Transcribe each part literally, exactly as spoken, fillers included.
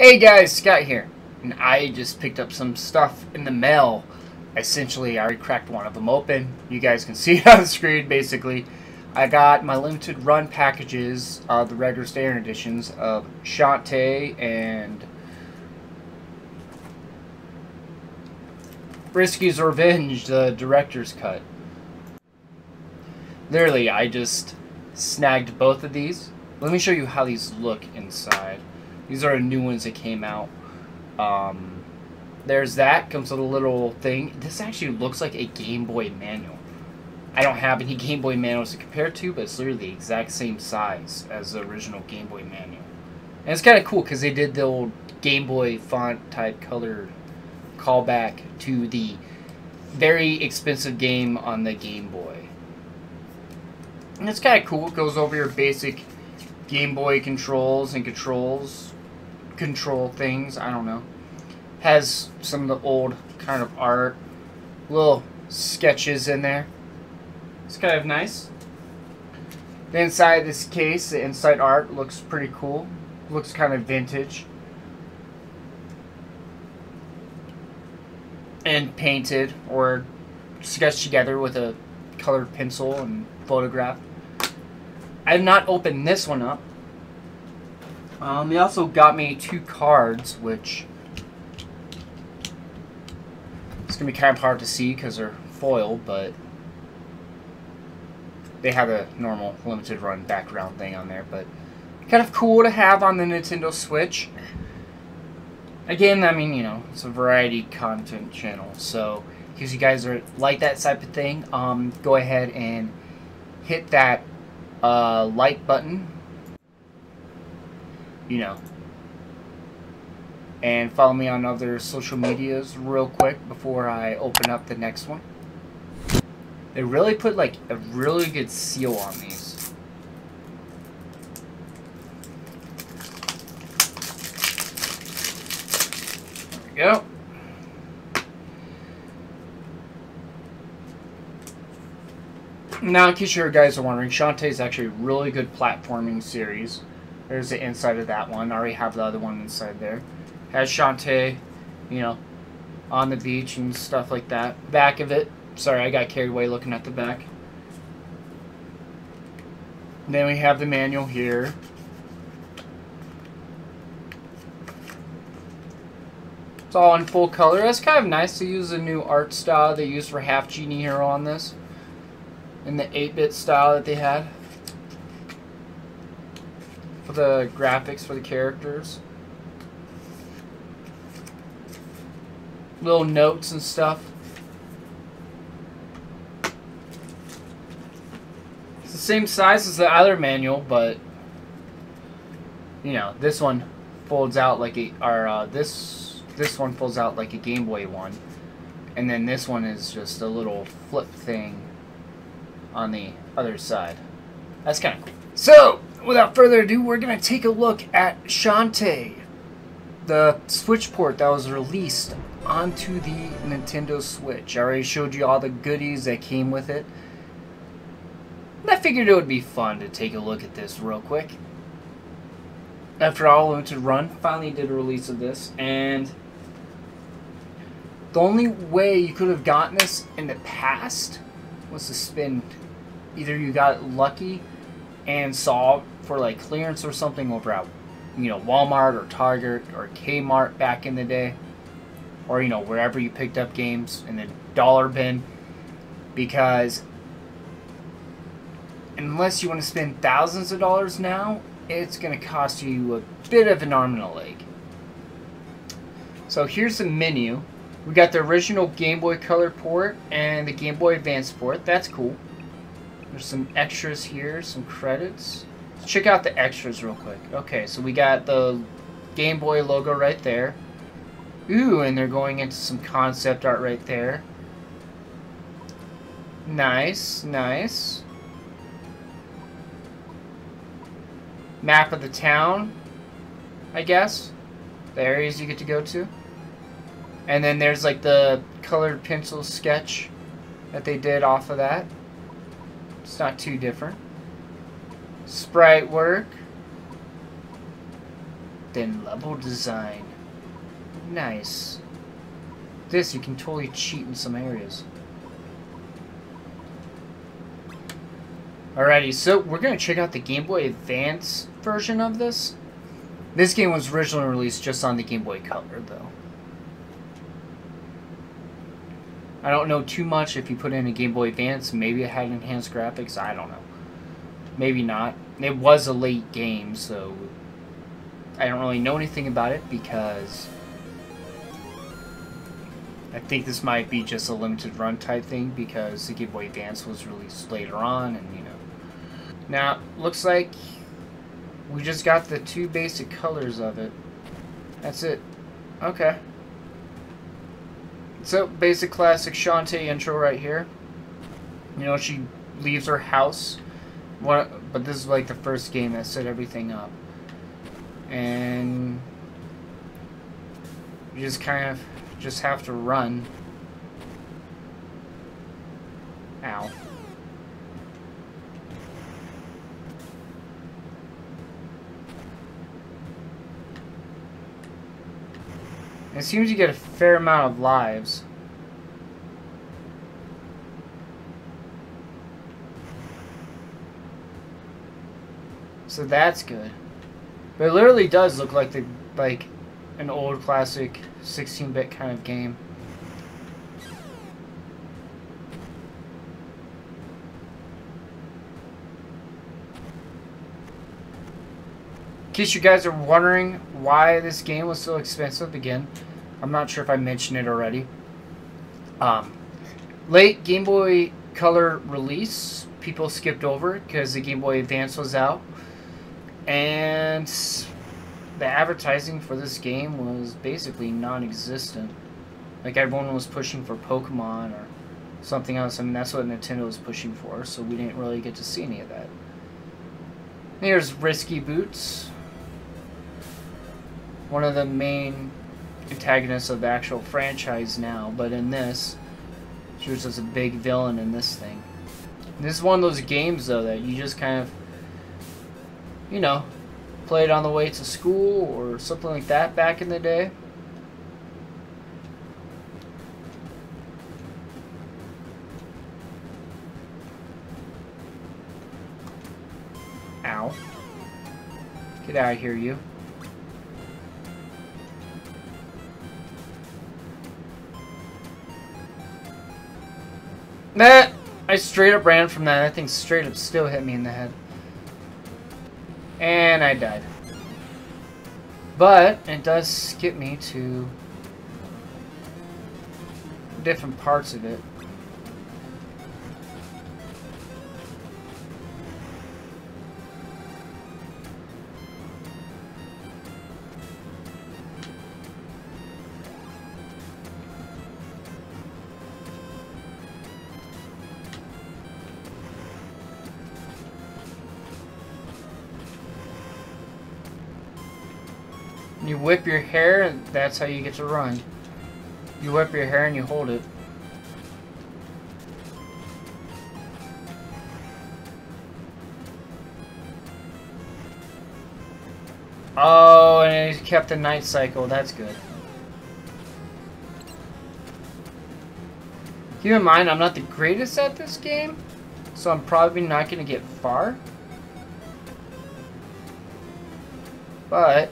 Hey guys, Scott here, and I just picked up some stuff in the mail. Essentially, I already cracked one of them open. You guys can see it on the screen, basically. I got my Limited Run packages, uh, the regular standard editions of Shantae and Risky's Revenge, the director's cut. Literally, I just snagged both of these. Let me show you how these look inside. These are new ones that came out. Um, there's that. Comes with a little thing. This actually looks like a Game Boy manual. I don't have any Game Boy manuals to compare it to, but it's literally the exact same size as the original Game Boy manual. And it's kind of cool because they did the old Game Boy font type color callback to the very expensive game on the Game Boy. And it's kind of cool. It goes over your basic Game Boy controls and controls. Control things, I don't know. Has some of the old kind of art, little sketches in there. It's kind of nice. The inside of this case, the inside art looks pretty cool. Looks kind of vintage. And painted or sketched together with a colored pencil and photograph. I have not opened this one up. Um, they also got me two cards, which it's going to be kind of hard to see because they're foil, but they have a normal Limited Run background thing on there, but kind of cool to have on the Nintendo Switch. Again, I mean, you know, it's a variety content channel, so because you guys are like that type of thing, um, go ahead and hit that uh, like button. You know, and follow me on other social medias real quick before I open up the next one. They really put like a really good seal on these. There we go. Now, in case you guys are wondering, Shantae is actually a really good platforming series. There's the inside of that one. I already have the other one inside there. Has Shantae, you know, on the beach and stuff like that. Back of it. Sorry, I got carried away looking at the back. Then we have the manual here. It's all in full color. It's kind of nice to use the new art style they used for Half Genie Hero on this. And the eight bit style that they had. For the graphics for the characters, little notes and stuff. It's the same size as the other manual, but you know this one folds out like a or uh, this this one folds out like a Game Boy one, and then this one is just a little flip thing on the other side. That's kind of cool. So, without further ado, we're going to take a look at Shantae, the Switch port that was released onto the Nintendo Switch. I already showed you all the goodies that came with it. And I figured it would be fun to take a look at this real quick. After all, Limited Run finally did a release of this, and the only way you could have gotten this in the past was to spin. Either you got lucky and saw for like clearance or something over at, you know, Walmart or Target or Kmart back in the day, or you know, wherever you picked up games in the dollar bin, because unless you want to spend thousands of dollars now, it's going to cost you a bit of an arm and a leg. So here's the menu. We got the original Game Boy Color port and the Game Boy Advance port. That's cool. There's some extras here, some credits. Let's check out the extras real quick. Okay, so we got the Game Boy logo right there. Ooh, and they're going into some concept art right there. Nice, nice. Map of the town, I guess. The areas you get to go to. And then there's like the colored pencil sketch that they did off of that. It's not too different. Sprite work. than level design. Nice. This, you can totally cheat in some areas. Alrighty, so we're going to check out the Game Boy Advance version of this. This game was originally released just on the Game Boy Color, though. I don't know too much. If you put in a Game Boy Advance, maybe it had enhanced graphics. I don't know. Maybe not. It was a late game, so I don't really know anything about it because I think this might be just a limited run type thing because the Game Boy Advance was released later on, and you know. Now, looks like we just got the two basic colors of it. That's it. Okay. So, basic classic Shantae intro right here. You know, she leaves her house. What, but this is like the first game that set everything up. And you just kind of just have to run. Ow. It seems you get a fair amount of lives. So that's good. But it literally does look like the like an old classic sixteen bit kind of game. In case you guys are wondering why this game was so expensive again. I'm not sure if I mentioned it already. Um, late Game Boy Color release, people skipped over because the Game Boy Advance was out. And the advertising for this game was basically non-existent. Like, everyone was pushing for Pokemon or something else. I mean, that's what Nintendo was pushing for, so we didn't really get to see any of that. Here's Risky Boots. One of the main antagonists of the actual franchise now, but in this, she was just a big villain in this thing. This is one of those games, though, that you just kind of, you know, played on the way to school or something like that back in the day. Ow. Get out of here, you. That, I straight up ran from that. That thing straight up still hit me in the head. And I died. But it does skip me to different parts of it. You whip your hair, and that's how you get to run. You whip your hair and you hold it. Oh, and it kept the night cycle. That's good. Keep in mind, I'm not the greatest at this game, so I'm probably not going to get far. But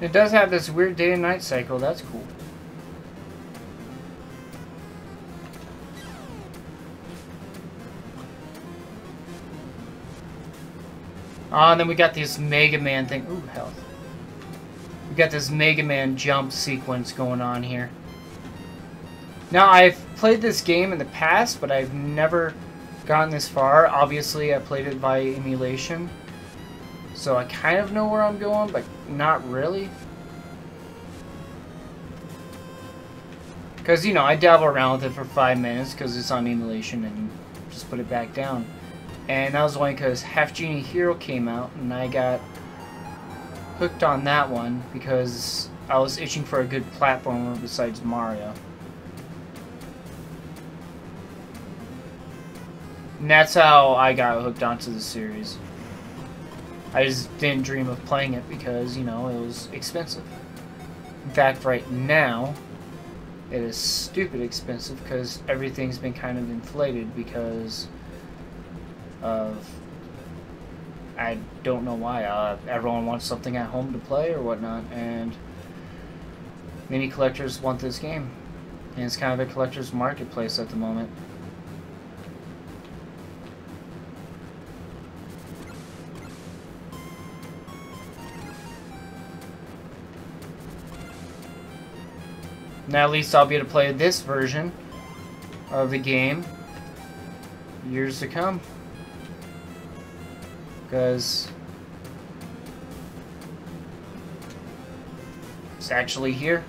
it does have this weird day and night cycle. That's cool. Ah, and then we got this Mega Man thing. Ooh, health. We got this Mega Man jump sequence going on here. Now, I've played this game in the past, but I've never gotten this far. Obviously, I played it by emulation. so I kind of know where I'm going, but not really. Because, you know, I dabble around with it for five minutes because it's on emulation and just put it back down. And that was only because Half Genie Hero came out and I got hooked on that one because I was itching for a good platformer besides Mario. And that's how I got hooked onto the series. I just didn't dream of playing it because, you know, it was expensive. In fact, right now, it is stupid expensive because everything's been kind of inflated because of, I don't know why, uh, everyone wants something at home to play or whatnot, and many collectors want this game. And it's kind of a collector's marketplace at the moment. Now at least I'll be able to play this version of the game years to come. Because it's actually here.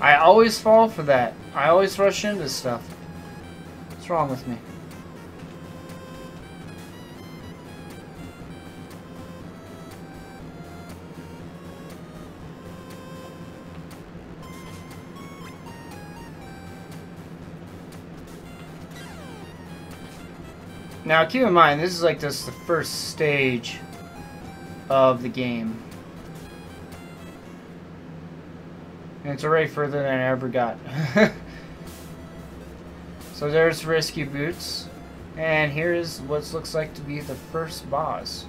I always fall for that. I always rush into stuff. What's wrong with me? Now keep in mind, this is like just the first stage of the game. And it's already further than I ever got. So there's Risky Boots. And here is what looks like to be the first boss.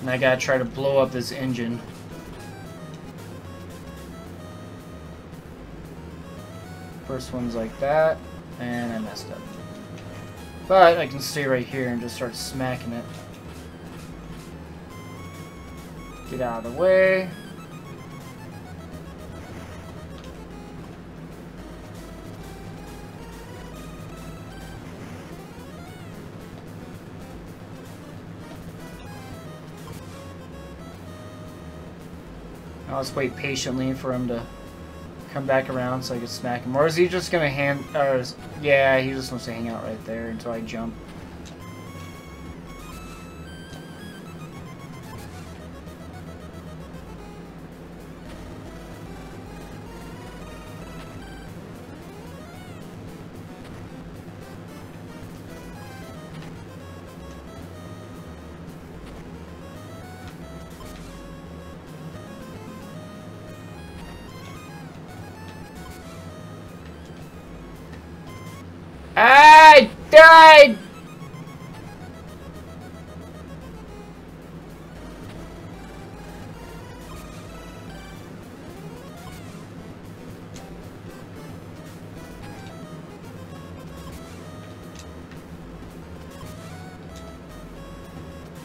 And I gotta try to blow up this engine. First one's like that, and I messed up. But I can stay right here and just start smacking it. Get out of the way. I'll just wait patiently for him to come back around so I can smack him. Or is he just gonna hand, or is, yeah, he just wants to hang out right there until I jump. I died!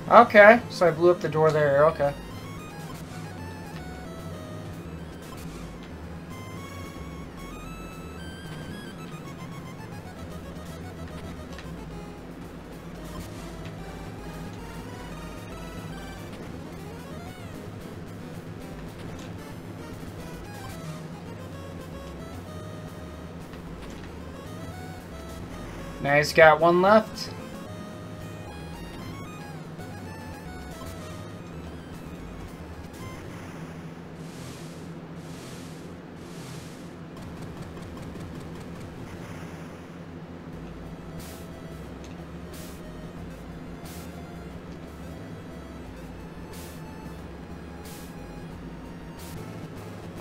Okay, so I blew up the door there, okay. Now he's got one left.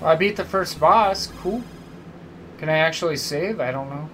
Well, I beat the first boss. Cool. Can I actually save? I don't know.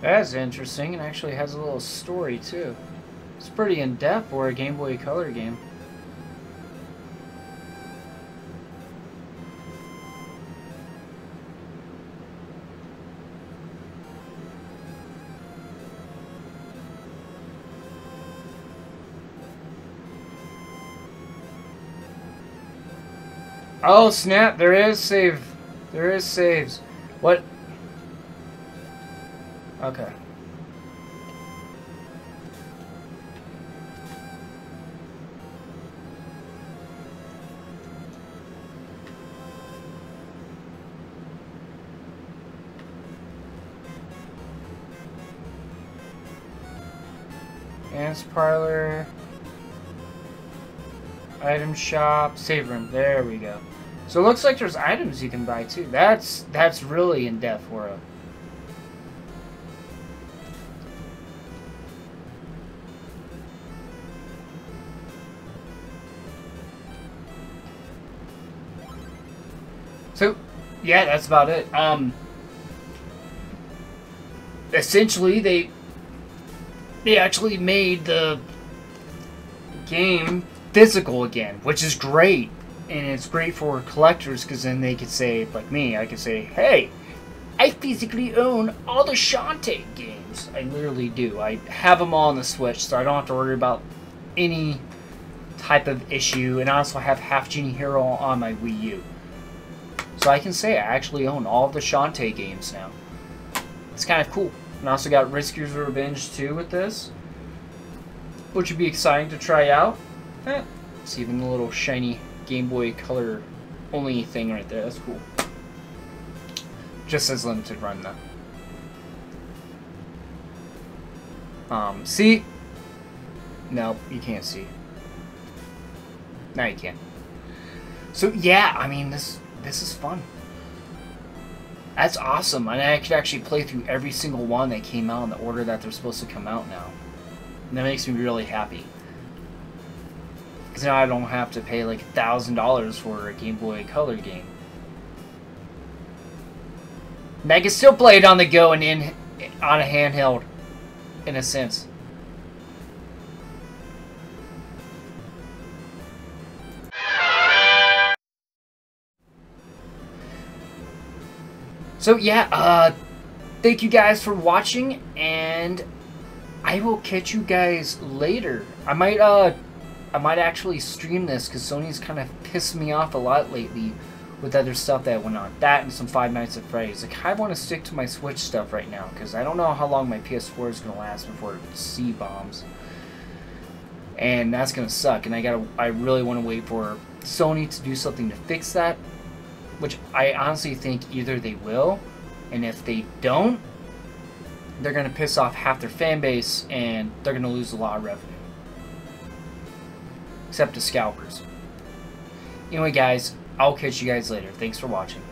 That's interesting. It actually has a little story too. It's pretty in-depth for a Game Boy Color game. Oh snap, there is save. There is saves. What? Okay. Dance parlor. Item shop. Save room. There we go. So it looks like there's items you can buy too. That's that's really in depth for a. So, yeah, that's about it. Um, essentially, they they actually made the game physical again, which is great. And it's great for collectors because then they could say, like me, I could say, hey, I physically own all the Shantae games. I literally do. I have them all on the Switch, so I don't have to worry about any type of issue. And I also have Half Genie Hero on my Wii U. So I can say I actually own all the Shantae games now. It's kind of cool. And I also got Risky's Revenge too with this, which would be exciting to try out. Eh, it's even the little shiny Game Boy Color only thing right there. That's cool. Just says Limited Run though. Um, see? No, you can't see. Now you can. So yeah, I mean this this is fun. That's awesome, and I could actually play through every single one that came out in the order that they're supposed to come out now. And that makes me really happy. Because now I don't have to pay like a thousand dollars for a Game Boy Color game. And I can still play it on the go and in on a handheld, in a sense. So yeah, uh, thank you guys for watching, and I will catch you guys later. I might, uh, I might actually stream this because Sony's kind of pissed me off a lot lately with other stuff that went on. That and some Five Nights at Freddy's. Like, I want to stick to my Switch stuff right now because I don't know how long my P S four is gonna last before it C-bombs, and that's gonna suck. And I gotta, I really want to wait for Sony to do something to fix that. Which I honestly think either they will, and if they don't, they're going to piss off half their fan base, and they're going to lose a lot of revenue. Except to scalpers. Anyway guys, I'll catch you guys later. Thanks for watching.